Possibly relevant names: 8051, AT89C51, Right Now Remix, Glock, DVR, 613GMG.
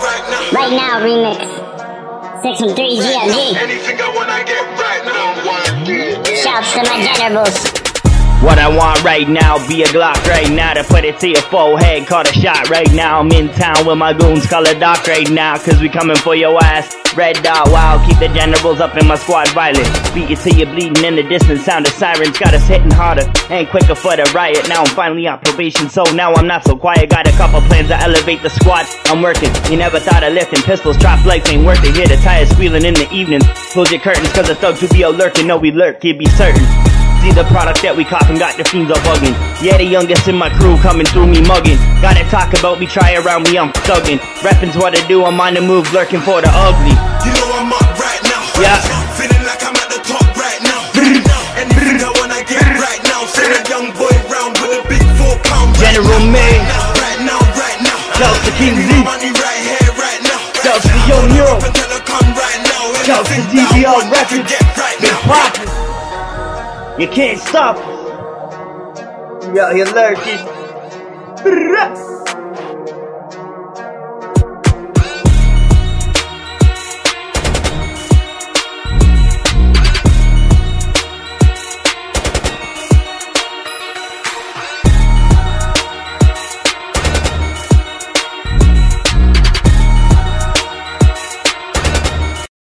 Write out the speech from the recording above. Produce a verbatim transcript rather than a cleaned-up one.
right now. Right now remix. six one three G L G. Anything I want, I get right now. Shouts to my generables. What I want right now, be a Glock right now. To put it to your forehead, call a shot right now. I'm in town with my goons, call a doc right now. Cause we coming for your ass, red dot, wow. Keep the generals up in my squad violent. Beat you till you're bleeding in the distance, sound of sirens. Got us hitting harder and quicker for the riot. Now I'm finally on probation, so now I'm not so quiet. Got a couple plans to elevate the squad, I'm working. You never thought of lifting pistols, drop lights ain't worth it. Hear the tires squealing in the evening. Close your curtains, cause the thug two B O lurking. No, we lurk, it be certain. See the product that we cop and got the fiends all bugging. Yeah, the youngest in my crew coming through me mugging. Gotta talk about me, try around me, I'm thugging. Reppin's what I do, I'm on the move, lurking for the ugly. You know I'm up right now. Yeah. Feeling like I'm at the top right now. And you know when I get right now. Send a young boy round with a big four pound. Right General May. Right now, right now. Delta King Z. Money right here, right now. Delta Yo Nero. Delta D V R Records. Big Poppin'. You can't stop us. Yo, you're lurking.